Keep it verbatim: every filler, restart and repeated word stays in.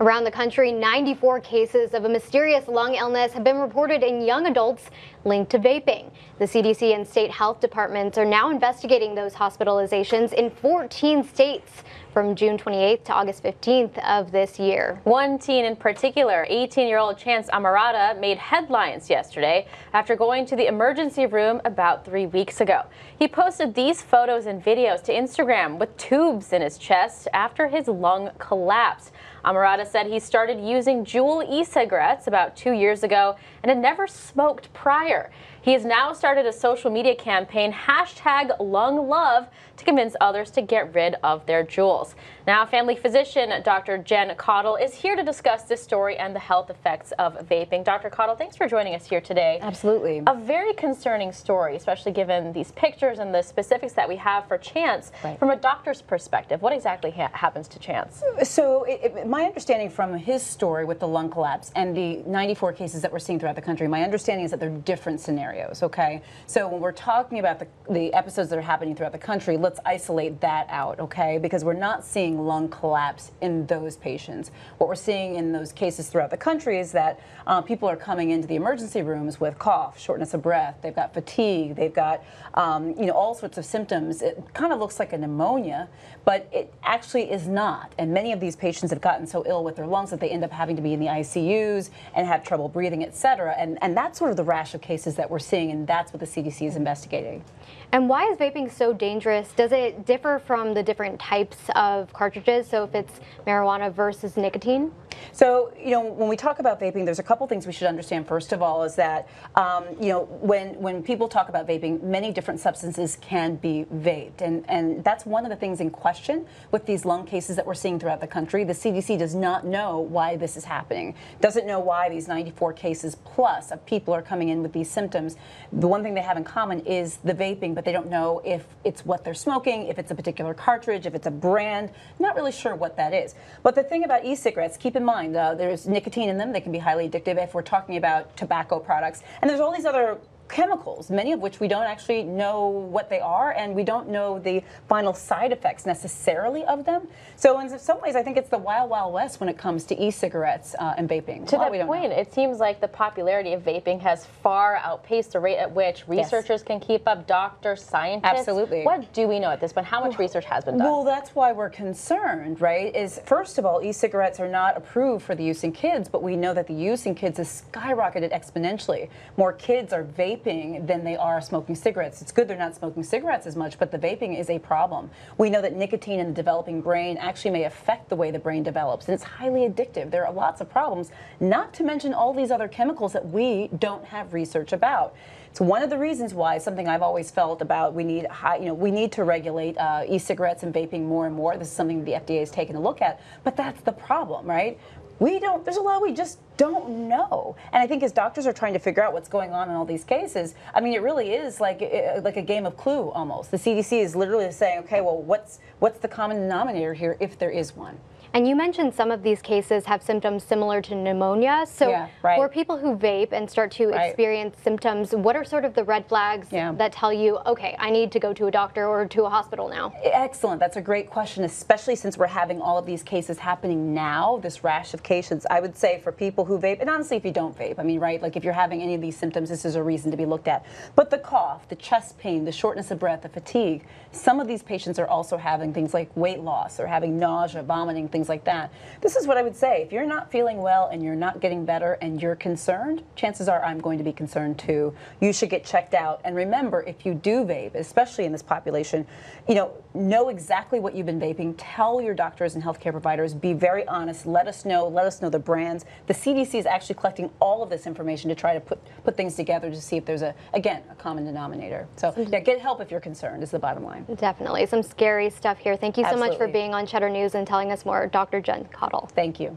Around the country, ninety-four cases of a mysterious lung illness have been reported in young adults linked to vaping. The C D C and state health departments are now investigating those hospitalizations in fourteen states from June twenty-eighth to August fifteenth of this year. One teen in particular, eighteen-year-old Chance Amorata, made headlines yesterday after going to the emergency room about three weeks ago. He posted these photos and videos to Instagram with tubes in his chest after his lung collapsed. Amorata said he started using Juul e-cigarettes about two years ago and had never smoked prior. He has now started a social media campaign, hashtag Lung Love, to convince others to get rid of their Juuls. Now, family physician Doctor Jen Caudle is here to discuss this story and the health effects of vaping. Doctor Caudle, thanks for joining us here today. Absolutely. A very concerning story, especially given these pictures and the specifics that we have for Chance. Right. From a doctor's perspective, what exactly ha happens to Chance? So, it, it, my understanding from his story with the lung collapse and the ninety-four cases that we're seeing throughout the country, my understanding is that they're different scenarios. Okay, so when we're talking about the, the episodes that are happening throughout the country, let's isolate that out, okay, because we're not seeing lung collapse in those patients. What we're seeing in those cases throughout the country is that uh, people are coming into the emergency rooms with cough, shortness of breath, they've got fatigue, they've got um, you know, all sorts of symptoms. It kind of looks like a pneumonia, but it actually is not, and many of these patients have gotten so ill with their lungs that they end up having to be in the I C Us and have trouble breathing, et cetera, and, and that's sort of the rash of cases that we're seeing, and that's what the C D C is investigating. And why is vaping so dangerous? Does it differ from the different types of cartridges? So if it's marijuana versus nicotine? So, you know, when we talk about vaping, there's a couple things we should understand. First of all is that, um, you know, when, when people talk about vaping, many different substances can be vaped. And, and that's one of the things in question with these lung cases that we're seeing throughout the country. The C D C does not know why this is happening, doesn't know why these ninety-four cases plus of people are coming in with these symptoms. The one thing they have in common is the vaping, but they don't know if it's what they're smoking, if it's a particular cartridge, if it's a brand. Not really sure what that is. But the thing about e-cigarettes, keep in mind, uh, there's nicotine in them. They can be highly addictive if we're talking about tobacco products. And there's all these other chemicals, many of which we don't actually know what they are, and we don't know the final side effects necessarily of them. So in some ways, I think it's the wild, wild west when it comes to e-cigarettes uh, and vaping. To that point, it seems like the popularity of vaping has far outpaced the rate at which researchers yes. can keep up, doctors, scientists. Absolutely. What do we know at this point? How much well, research has been done? Well, that's why we're concerned, right? Is first of all, e-cigarettes are not approved for the use in kids, but we know that the use in kids has skyrocketed exponentially. More kids are vaping than they are smoking cigarettes. It's good they're not smoking cigarettes as much, but the vaping is a problem. We know that nicotine in the developing brain actually may affect the way the brain develops, and it's highly addictive. There are lots of problems, not to mention all these other chemicals that we don't have research about. It's one of the reasons why something I've always felt about we need high, you know, we need to regulate uh, e-cigarettes and vaping more and more. This is something the F D A has taken a look at, but that's the problem, right? We don't, there's a lot we just don't know. And I think as doctors are trying to figure out what's going on in all these cases, I mean, it really is like like a game of Clue almost. The C D C is literally saying, okay, well, what's, what's the common denominator here if there is one? And you mentioned some of these cases have symptoms similar to pneumonia. So yeah, right. for people who vape and start to right. experience symptoms, what are sort of the red flags yeah. that tell you, okay, I need to go to a doctor or to a hospital now? Excellent. That's a great question, especially since we're having all of these cases happening now, this rash of cases. I would say for people who vape, and honestly, if you don't vape, I mean, right, like if you're having any of these symptoms, this is a reason to be looked at. But the cough, the chest pain, the shortness of breath, the fatigue, some of these patients are also having things like weight loss or having nausea, vomiting, things like that. This is what I would say. If you're not feeling well and you're not getting better and you're concerned, chances are I'm going to be concerned too. You should get checked out. And remember, if you do vape, especially in this population, you know, know exactly what you've been vaping. Tell your doctors and healthcare providers. Be very honest. Let us know. Let us know the brands. The C D C is actually collecting all of this information to try to put, put things together to see if there's, a again, a common denominator. So yeah, get help if you're concerned is the bottom line. Definitely. Some scary stuff here. Thank you so Absolutely. much for being on Cheddar News and telling us more. Doctor Jen Caudle. Thank you.